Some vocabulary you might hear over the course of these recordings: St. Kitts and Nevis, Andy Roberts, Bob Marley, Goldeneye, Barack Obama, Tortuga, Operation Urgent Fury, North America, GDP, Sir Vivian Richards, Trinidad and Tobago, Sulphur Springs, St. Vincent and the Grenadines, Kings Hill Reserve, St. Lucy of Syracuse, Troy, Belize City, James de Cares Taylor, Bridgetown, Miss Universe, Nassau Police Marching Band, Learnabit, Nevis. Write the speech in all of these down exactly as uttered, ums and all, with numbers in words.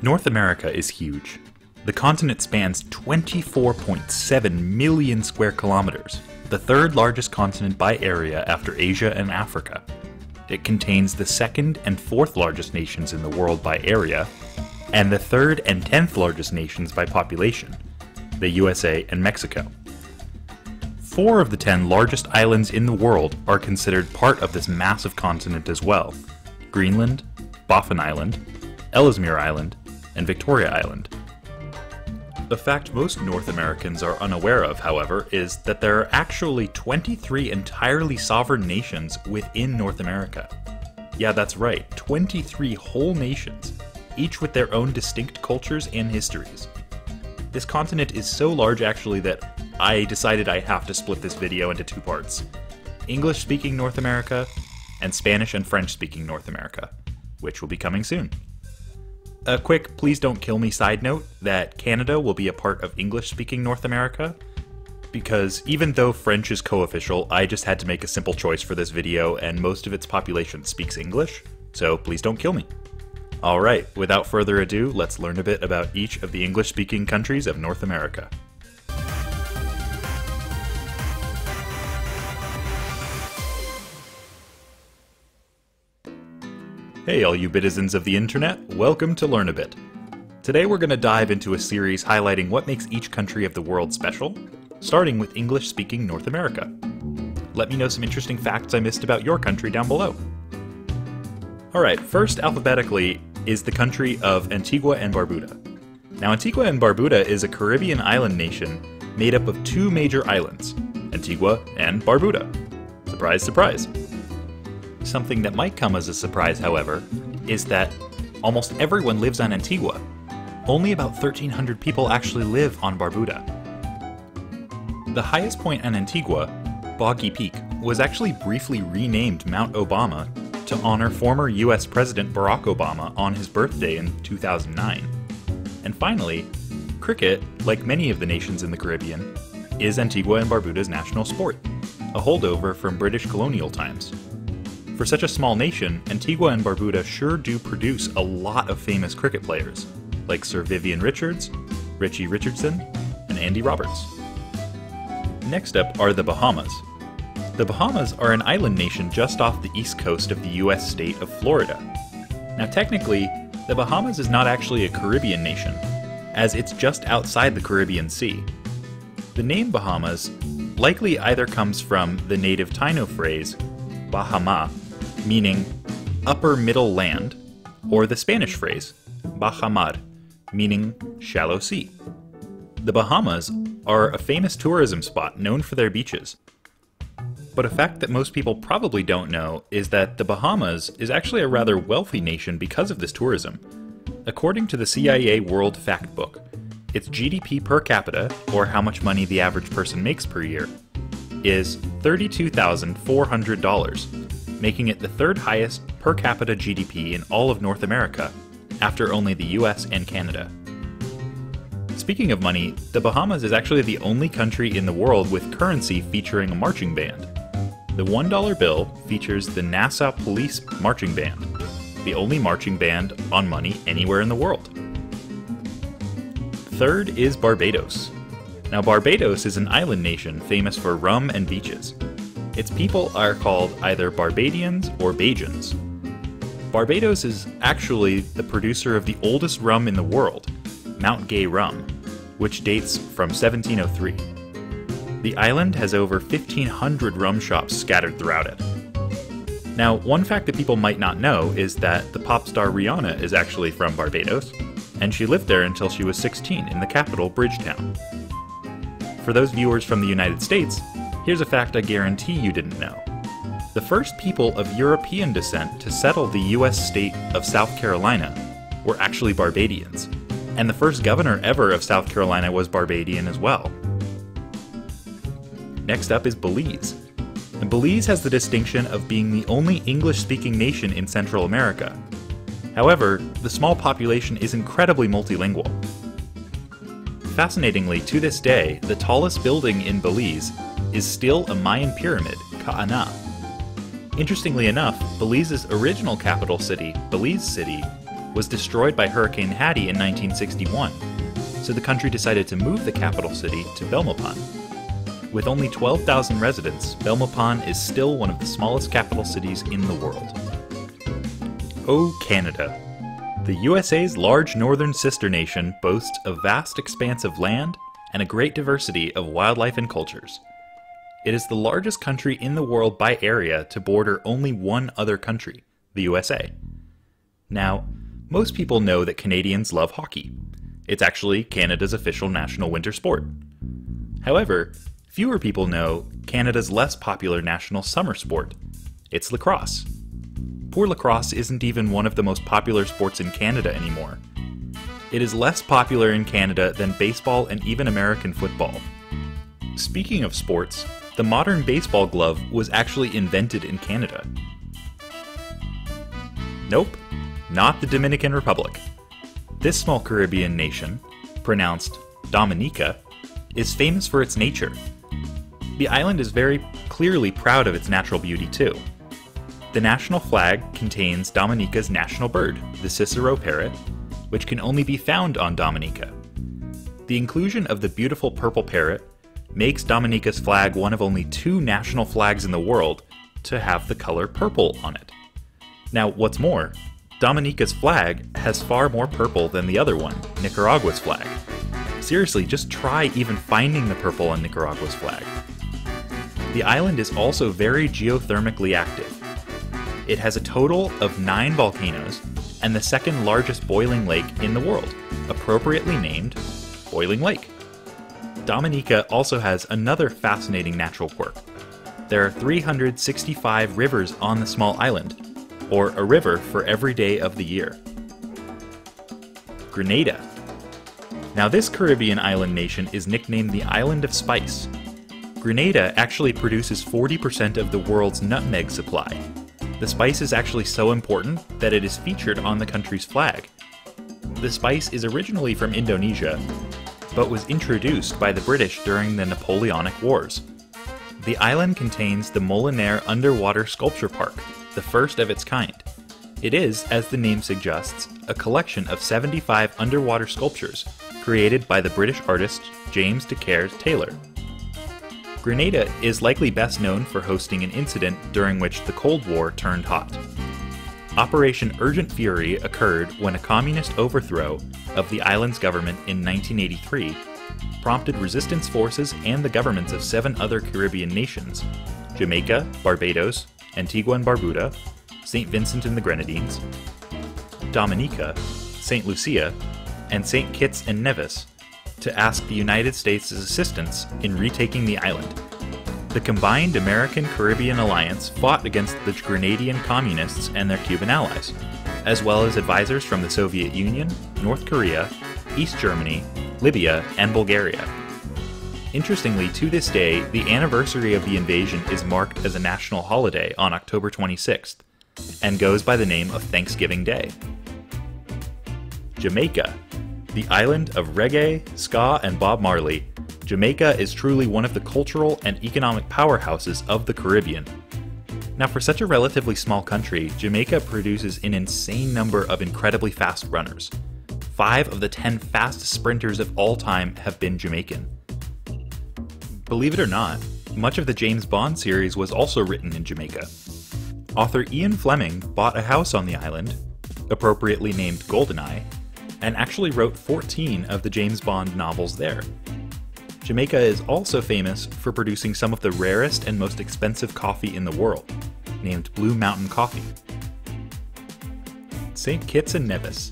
North America is huge. The continent spans twenty-four point seven million square kilometers, the third largest continent by area after Asia and Africa. It contains the second and fourth largest nations in the world by area, and the third and tenth largest nations by population, the U S A and Mexico. Four of the ten largest islands in the world are considered part of this massive continent as well: Greenland, Baffin Island, Ellesmere Island, and Victoria Island. The fact most North Americans are unaware of, however, is that there are actually twenty-three entirely sovereign nations within North America. Yeah, that's right, twenty-three whole nations, each with their own distinct cultures and histories. This continent is so large actually that I decided I have to split this video into two parts: English-speaking North America and Spanish and French-speaking North America, which will be coming soon. A quick please don't kill me side note that Canada will be a part of English-speaking North America, because even though French is co-official, I just had to make a simple choice for this video and most of its population speaks English, so please don't kill me. Alright, without further ado, let's learn a bit about each of the English-speaking countries of North America. Hey all you bitizens of the internet, welcome to Learn a Bit. Today we're going to dive into a series highlighting what makes each country of the world special, starting with English-speaking North America. Let me know some interesting facts I missed about your country down below. Alright, first alphabetically is the country of Antigua and Barbuda. Now Antigua and Barbuda is a Caribbean island nation made up of two major islands, Antigua and Barbuda. Surprise, surprise. Something that might come as a surprise, however, is that almost everyone lives on Antigua. Only about thirteen hundred people actually live on Barbuda. The highest point on Antigua, Boggy Peak, was actually briefly renamed Mount Obama to honor former U S President Barack Obama on his birthday in two thousand nine. And finally, cricket, like many of the nations in the Caribbean, is Antigua and Barbuda's national sport, a holdover from British colonial times. For such a small nation, Antigua and Barbuda sure do produce a lot of famous cricket players, like Sir Vivian Richards, Richie Richardson, and Andy Roberts. Next up are the Bahamas. The Bahamas are an island nation just off the east coast of the U S state of Florida. Now technically, the Bahamas is not actually a Caribbean nation, as it's just outside the Caribbean Sea. The name Bahamas likely either comes from the native Taino phrase, Bahama, meaning upper middle land, or the Spanish phrase, Bajamar, meaning shallow sea. The Bahamas are a famous tourism spot known for their beaches. But a fact that most people probably don't know is that the Bahamas is actually a rather wealthy nation because of this tourism. According to the C I A World Factbook, its G D P per capita, or how much money the average person makes per year, is thirty-two thousand four hundred dollars, making it the third highest per capita G D P in all of North America, after only the U S and Canada. Speaking of money, the Bahamas is actually the only country in the world with currency featuring a marching band. The one dollar bill features the Nassau Police Marching Band, the only marching band on money anywhere in the world. Third is Barbados. Now Barbados is an island nation famous for rum and beaches. Its people are called either Barbadians or Bajans. Barbados is actually the producer of the oldest rum in the world, Mount Gay Rum, which dates from seventeen oh three. The island has over fifteen hundred rum shops scattered throughout it. Now, one fact that people might not know is that the pop star Rihanna is actually from Barbados, and she lived there until she was sixteen in the capital, Bridgetown. For those viewers from the United States, here's a fact I guarantee you didn't know. The first people of European descent to settle the U S state of South Carolina were actually Barbadians, and the first governor ever of South Carolina was Barbadian as well. Next up is Belize. And Belize has the distinction of being the only English-speaking nation in Central America. However, the small population is incredibly multilingual. Fascinatingly, to this day, the tallest building in Belize is still a Mayan pyramid, Ka'ana. Interestingly enough, Belize's original capital city, Belize City, was destroyed by Hurricane Hattie in nineteen sixty-one, so the country decided to move the capital city to Belmopan. With only twelve thousand residents, Belmopan is still one of the smallest capital cities in the world. Oh, Canada! The U S A's large northern sister nation boasts a vast expanse of land and a great diversity of wildlife and cultures. It is the largest country in the world by area to border only one other country, the U S A. Now, most people know that Canadians love hockey. It's actually Canada's official national winter sport. However, fewer people know Canada's less popular national summer sport. It's lacrosse. Poor lacrosse isn't even one of the most popular sports in Canada anymore. It is less popular in Canada than baseball and even American football. Speaking of sports, the modern baseball glove was actually invented in Canada. Nope, not the Dominican Republic. This small Caribbean nation, pronounced Dominica, is famous for its nature. The island is very clearly proud of its natural beauty too. The national flag contains Dominica's national bird, the Cicero parrot, which can only be found on Dominica. The inclusion of the beautiful purple parrot makes Dominica's flag one of only two national flags in the world to have the color purple on it. Now, what's more, Dominica's flag has far more purple than the other one, Nicaragua's flag. Seriously, just try even finding the purple on Nicaragua's flag. The island is also very geothermically active. It has a total of nine volcanoes and the second largest boiling lake in the world, appropriately named Boiling Lake. Dominica also has another fascinating natural quirk. There are three hundred sixty-five rivers on the small island, or a river for every day of the year. Grenada. Now this Caribbean island nation is nicknamed the Island of Spice. Grenada actually produces forty percent of the world's nutmeg supply. The spice is actually so important that it is featured on the country's flag. The spice is originally from Indonesia, but was introduced by the British during the Napoleonic Wars. The island contains the Molinier Underwater Sculpture Park, the first of its kind. It is, as the name suggests, a collection of seventy-five underwater sculptures created by the British artist James de Cares Taylor. Grenada is likely best known for hosting an incident during which the Cold War turned hot. Operation Urgent Fury occurred when a communist overthrow of the island's government in nineteen eighty-three prompted resistance forces and the governments of seven other Caribbean nations, Jamaica, Barbados, Antigua and Barbuda, Saint Vincent and the Grenadines, Dominica, Saint Lucia, and Saint Kitts and Nevis, to ask the United States' assistance in retaking the island. The combined American-Caribbean alliance fought against the Grenadian communists and their Cuban allies, as well as advisors from the Soviet Union, North Korea, East Germany, Libya, and Bulgaria. Interestingly, to this day, the anniversary of the invasion is marked as a national holiday on October twenty-sixth and goes by the name of Thanksgiving Day. Jamaica. The island of reggae, ska, and Bob Marley, Jamaica is truly one of the cultural and economic powerhouses of the Caribbean. Now, for such a relatively small country, Jamaica produces an insane number of incredibly fast runners. Five of the ten fastest sprinters of all time have been Jamaican. Believe it or not, much of the James Bond series was also written in Jamaica. Author Ian Fleming bought a house on the island, appropriately named Goldeneye, and actually wrote fourteen of the James Bond novels there. Jamaica is also famous for producing some of the rarest and most expensive coffee in the world, named Blue Mountain Coffee. Saint Kitts and Nevis,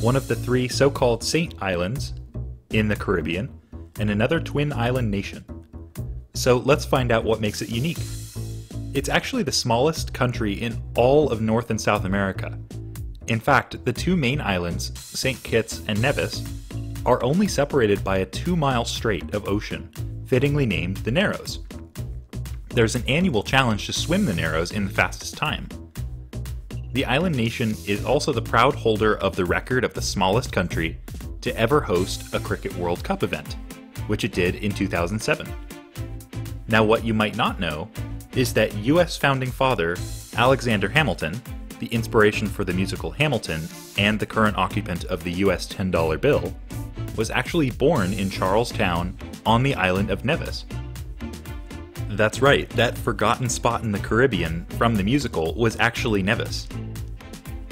one of the three so-called Saint Islands in the Caribbean, and another twin island nation. So let's find out what makes it unique. It's actually the smallest country in all of North and South America. In fact, the two main islands, Saint Kitts and Nevis, are only separated by a two-mile strait of ocean, fittingly named the Narrows. There's an annual challenge to swim the Narrows in the fastest time. The island nation is also the proud holder of the record of the smallest country to ever host a Cricket World Cup event, which it did in two thousand seven. Now, what you might not know is that U S founding father Alexander Hamilton, the inspiration for the musical Hamilton and the current occupant of the U S ten dollar bill, was actually born in Charlestown on the island of Nevis. That's right, that forgotten spot in the Caribbean from the musical was actually Nevis.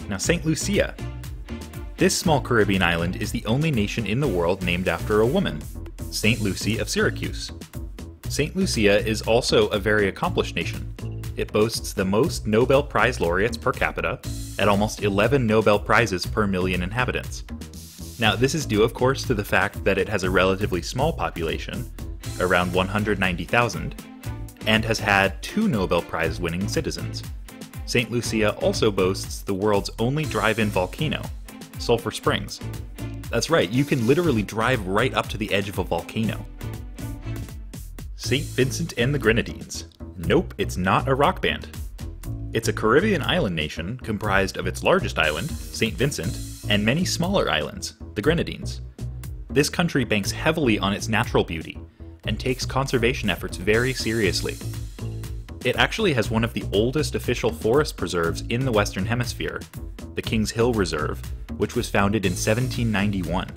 Now, Saint Lucia. This small Caribbean island is the only nation in the world named after a woman, Saint Lucy of Syracuse. Saint Lucia is also a very accomplished nation. It boasts the most Nobel Prize laureates per capita, at almost eleven Nobel Prizes per million inhabitants. Now, this is due, of course, to the fact that it has a relatively small population, around one hundred ninety thousand, and has had two Nobel Prize-winning citizens. Saint Lucia also boasts the world's only drive-in volcano, Sulphur Springs. That's right, you can literally drive right up to the edge of a volcano. Saint Vincent and the Grenadines. Nope, it's not a rock band. It's a Caribbean island nation comprised of its largest island, Saint Vincent, and many smaller islands, the Grenadines. This country banks heavily on its natural beauty and takes conservation efforts very seriously. It actually has one of the oldest official forest preserves in the Western Hemisphere, the Kings Hill Reserve, which was founded in seventeen ninety-one.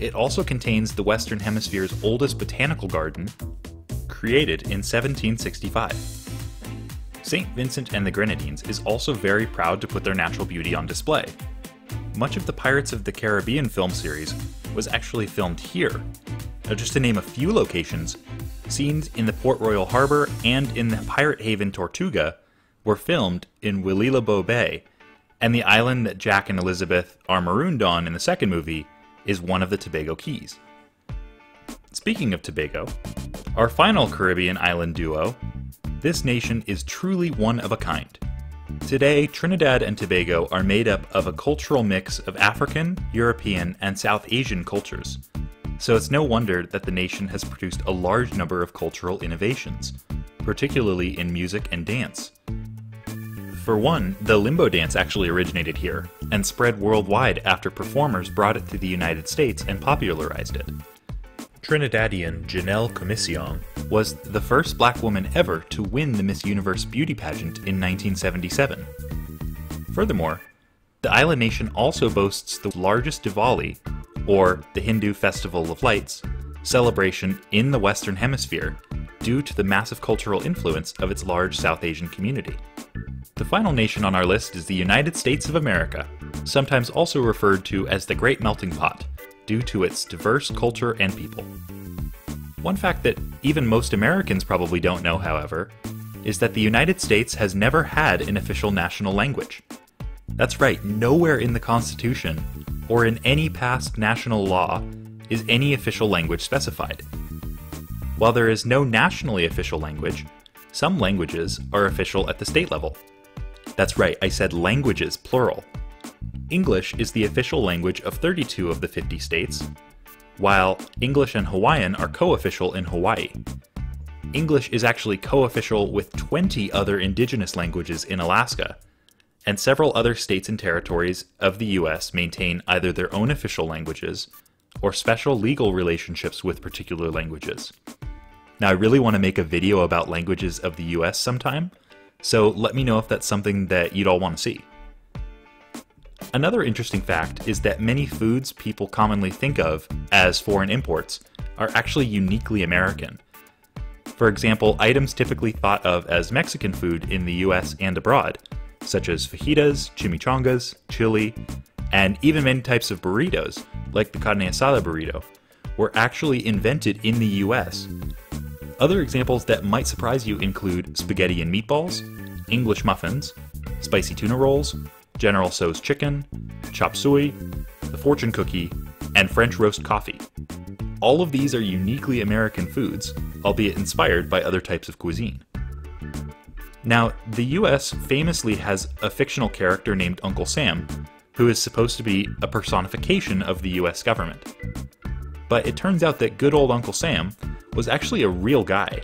It also contains the Western Hemisphere's oldest botanical garden, created in seventeen sixty-five. Saint Vincent and the Grenadines is also very proud to put their natural beauty on display. Much of the Pirates of the Caribbean film series was actually filmed here. Now, just to name a few locations, scenes in the Port Royal Harbor and in the pirate haven Tortuga were filmed in Willilabo Bay, and the island that Jack and Elizabeth are marooned on in the second movie is one of the Tobago Keys. Speaking of Tobago, our final Caribbean island duo, this nation is truly one of a kind. Today, Trinidad and Tobago are made up of a cultural mix of African, European, and South Asian cultures. So it's no wonder that the nation has produced a large number of cultural innovations, particularly in music and dance. For one, the limbo dance actually originated here and spread worldwide after performers brought it to the United States and popularized it. Trinidadian Janelle Comisiong was the first black woman ever to win the Miss Universe beauty pageant in nineteen seventy-seven. Furthermore, the island nation also boasts the largest Diwali, or the Hindu Festival of Lights, celebration in the Western Hemisphere due to the massive cultural influence of its large South Asian community. The final nation on our list is the United States of America, sometimes also referred to as the Great Melting Pot, due to its diverse culture and people. One fact that even most Americans probably don't know, however, is that the United States has never had an official national language. That's right, nowhere in the Constitution or in any past national law is any official language specified. While there is no nationally official language, some languages are official at the state level. That's right, I said languages, plural. English is the official language of thirty-two of the fifty states, while English and Hawaiian are co-official in Hawaii. English is actually co-official with twenty other indigenous languages in Alaska, and several other states and territories of the U S maintain either their own official languages or special legal relationships with particular languages. Now, I really want to make a video about languages of the U S sometime, so let me know if that's something that you'd all want to see. Another interesting fact is that many foods people commonly think of as foreign imports are actually uniquely American. For example, items typically thought of as Mexican food in the U S and abroad, such as fajitas, chimichangas, chili, and even many types of burritos, like the carne asada burrito, were actually invented in the U S. Other examples that might surprise you include spaghetti and meatballs, English muffins, spicy tuna rolls, General Tso's chicken, chop suey, the fortune cookie, and French roast coffee. All of these are uniquely American foods, albeit inspired by other types of cuisine. Now, the U S famously has a fictional character named Uncle Sam, who is supposed to be a personification of the U S government. But it turns out that good old Uncle Sam was actually a real guy.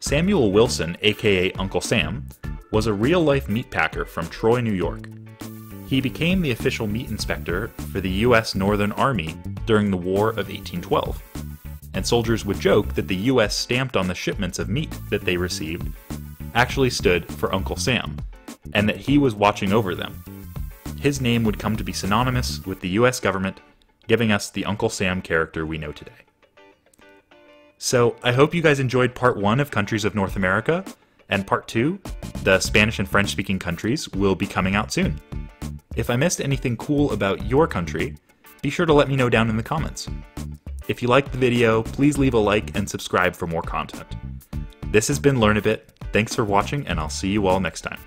Samuel Wilson, aka Uncle Sam, was a real-life meatpacker from Troy, New York. He became the official meat inspector for the U S Northern Army during the War of eighteen twelve, and soldiers would joke that the U S stamped on the shipments of meat that they received actually stood for Uncle Sam, and that he was watching over them. His name would come to be synonymous with the U S government, giving us the Uncle Sam character we know today. So I hope you guys enjoyed part one of Countries of North America, and part two, the Spanish and French-speaking countries, will be coming out soon. If I missed anything cool about your country, be sure to let me know down in the comments. If you liked the video, please leave a like and subscribe for more content. This has been Learn a Bit. Thanks for watching, and I'll see you all next time.